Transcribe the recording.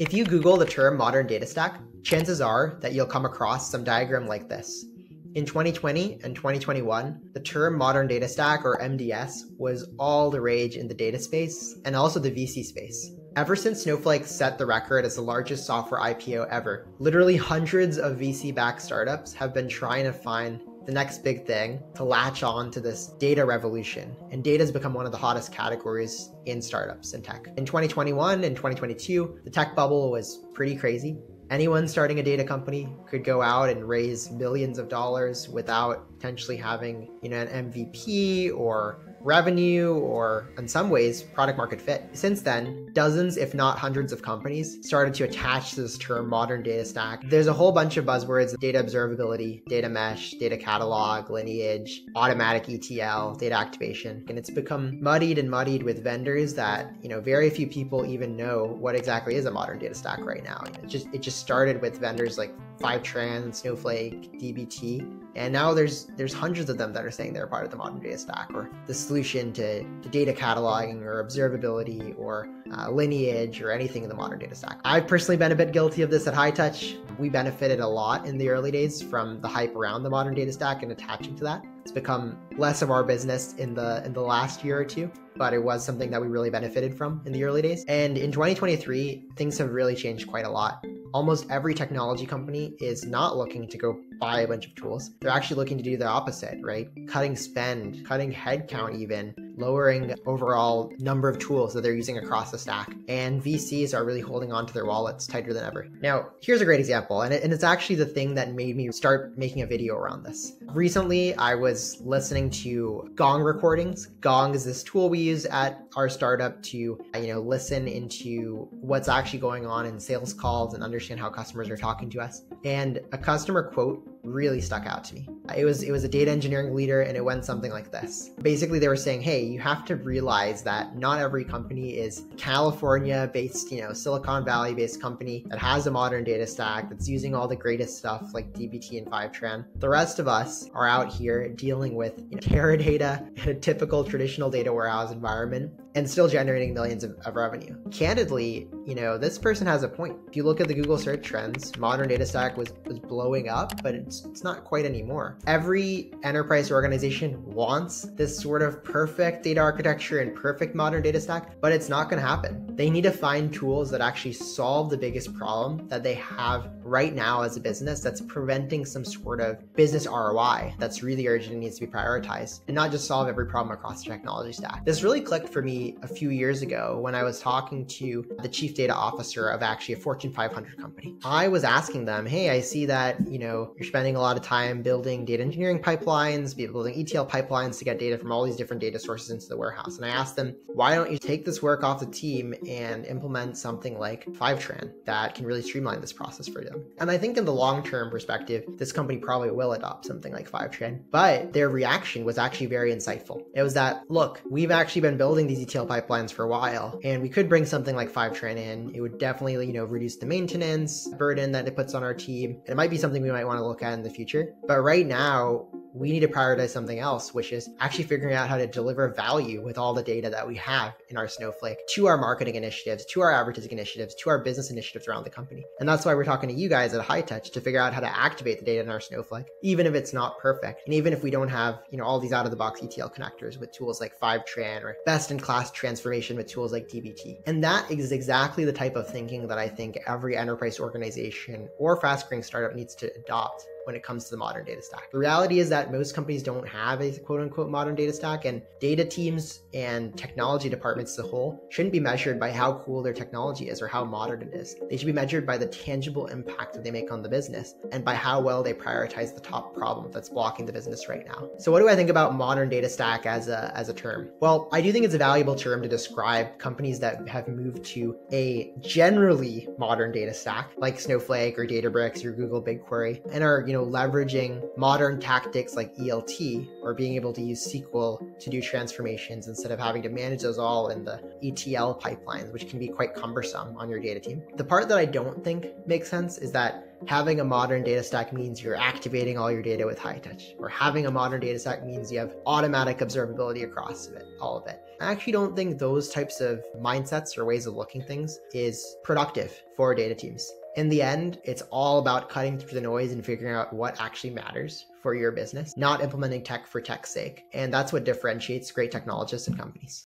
If you Google the term modern data stack, chances are that you'll come across some diagram like this. In 2020 and 2021, the term modern data stack or MDS was all the rage in the data space and also the VC space. Ever since Snowflake set the record as the largest software IPO ever, literally hundreds of VC-backed startups have been trying to find the next big thing to latch on to this data revolution. And data has become one of the hottest categories in startups and tech. In 2021 and 2022, the tech bubble was pretty crazy. Anyone starting a data company could go out and raise billions of dollars without potentially having, an MVP or revenue or, in some ways, product market fit. Since then, dozens, if not hundreds of companies started to attach this term modern data stack. There's a whole bunch of buzzwords: data observability, data mesh, data catalog, lineage, automatic ETL, data activation. And it's become muddied and muddied with vendors that, very few people even know what exactly is a modern data stack right now. It just started with vendors like Fivetran, Snowflake, DBT. And now there's hundreds of them that are saying they're part of the modern data stack or the solution to data cataloging or observability or lineage or anything in the modern data stack. I've personally been a bit guilty of this at Hightouch. We benefited a lot in the early days from the hype around the modern data stack and attaching to that. It's become less of our business in the last year or two, but it was something that we really benefited from in the early days. And in 2023, things have really changed quite a lot. Almost every technology company is not looking to go buy a bunch of tools. They're actually looking to do the opposite, right? Cutting spend, cutting headcount even, lowering overall number of tools that they're using across the stack. And VCs are really holding onto their wallets tighter than ever. Now, here's a great example, and it's actually the thing that made me start making a video around this. Recently, I was listening to Gong recordings. Gong is this tool we use at our startup to, listen into what's actually going on in sales calls and understand how customers are talking to us. And a customer quote really stuck out to me. It was a data engineering leader, and it went something like this. Basically, they were saying, hey, you have to realize that not every company is California-based, Silicon Valley-based company that has a modern data stack that's using all the greatest stuff like DBT and Fivetran. The rest of us are out here dealing with Teradata in a typical traditional data warehouse environment and still generating millions of revenue. Candidly, this person has a point. If you look at the Google search trends, modern data stack was blowing up, but it's not quite anymore. Every enterprise organization wants this sort of perfect data architecture and perfect modern data stack, but it's not going to happen. They need to find tools that actually solve the biggest problem that they have right now as a business that's preventing some sort of business ROI that's really urgent and needs to be prioritized, and not just solve every problem across the technology stack. This really clicked for me a few years ago when I was talking to the chief data officer of actually a Fortune 500 company. I was asking them, hey, I see that, you're spending a lot of time building data engineering pipelines, building ETL pipelines to get data from all these different data sources into the warehouse. And I asked them, why don't you take this work off the team and implement something like Fivetran that can really streamline this process for them? And I think in the long-term perspective, this company probably will adopt something like Fivetran, but their reaction was actually very insightful. It was that, look, we've actually been building these ETL pipelines for a while, and we could bring something like Fivetran in. It would definitely, reduce the maintenance burden that it puts on our team. And it might be something we might want to look at in the future. But right now, we need to prioritize something else, which is actually figuring out how to deliver value with all the data that we have in our Snowflake to our marketing initiatives, to our advertising initiatives, to our business initiatives around the company. And that's why we're talking to you guys at Hightouch to figure out how to activate the data in our Snowflake, even if it's not perfect. And even if we don't have, all these out-of-the-box ETL connectors with tools like Fivetran or best-in-class transformation with tools like DBT. And that is exactly the type of thinking that I think every enterprise organization or fast-growing startup needs to adopt when it comes to the modern data stack. The reality is that most companies don't have a quote-unquote modern data stack, and data teams and technology departments as a whole shouldn't be measured by how cool their technology is or how modern it is. They should be measured by the tangible impact that they make on the business and by how well they prioritize the top problem that's blocking the business right now. So what do I think about modern data stack as a term? Well, I do think it's a valuable term to describe companies that have moved to a generally modern data stack like Snowflake or Databricks or Google BigQuery and are leveraging modern tactics like ELT or being able to use SQL to do transformations instead of having to manage those all in the ETL pipelines, which can be quite cumbersome on your data team. The part that I don't think makes sense is that having a modern data stack means you're activating all your data with Hightouch, or having a modern data stack means you have automatic observability across it, all of it. I actually don't think those types of mindsets or ways of looking things is productive for data teams. In the end, it's all about cutting through the noise and figuring out what actually matters for your business, not implementing tech for tech's sake. And that's what differentiates great technologists and companies.